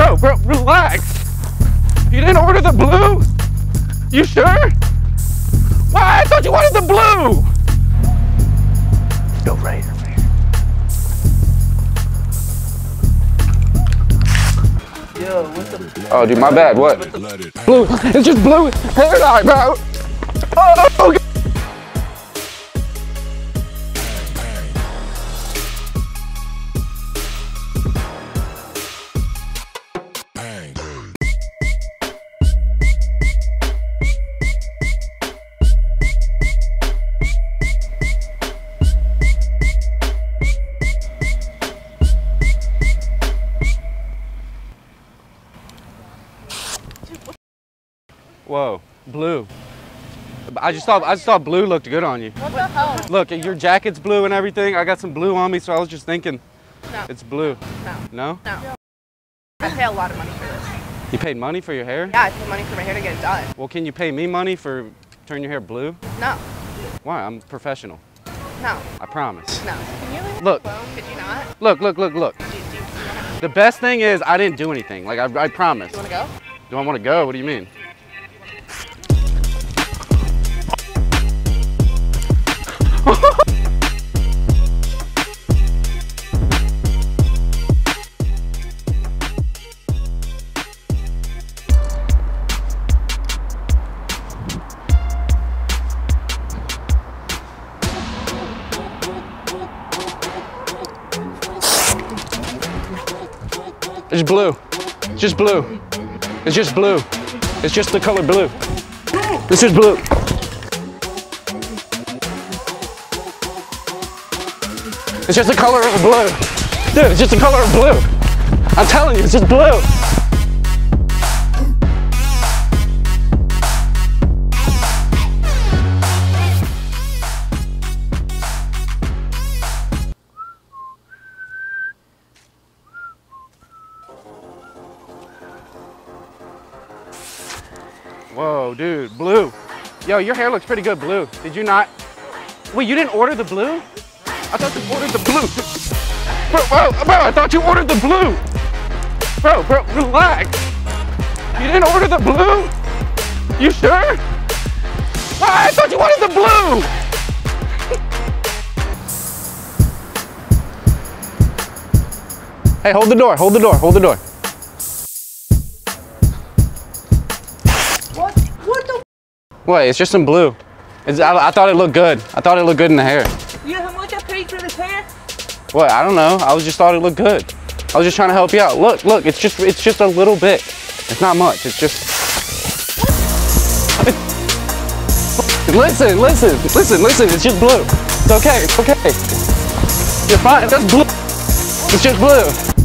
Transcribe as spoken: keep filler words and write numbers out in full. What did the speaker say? Bro, bro, relax. You didn't order the blue? You sure? Why? I thought you wanted the blue! Go right over here. Yo, what's the... Oh, dude, my bad. What? What the... Blue. It's just blue. Hair dye, bro. Oh, okay. Whoa, blue. I just saw I just saw blue looked good on you. What the hell? Look, your jacket's blue and everything. I got some blue on me, so I was just thinking. No. It's blue. No. No? No. I pay a lot of money for this. You paid money for your hair? Yeah, I paid money for my hair to get it done. Well, can you pay me money for turning your hair blue? No. Why? I'm professional. No. I promise. No. Can you leave look. Alone? Could you not? Look, look, look, look. The best thing is I didn't do anything. Like, I, I promise. You want to go? Do I want to go? What do you mean? It's blue. It's just blue. It's just blue. It's just the color blue. This is blue. It's just the color of blue. Dude, it's just the color of blue. I'm telling you, it's just blue. Whoa, dude, blue. Yo, your hair looks pretty good blue. Did you not? Wait, you didn't order the blue? I thought you ordered the blue. Bro, bro, bro, I thought you ordered the blue. Bro, bro, relax. You didn't order the blue? You sure? Bro, I thought you wanted the blue. Hey, hold the door, hold the door, hold the door. What? What the? Wait, it's just some blue. It's, I, I thought it looked good. I thought it looked good in the hair. You know how much I paid for this hair? What? I don't know. I was just thought it looked good. I was just trying to help you out. Look, look. It's just, it's just a little bit. It's not much. It's just. Listen, listen, listen, listen. It's just blue. It's okay. It's okay. You're fine. It's just blue. It's just blue.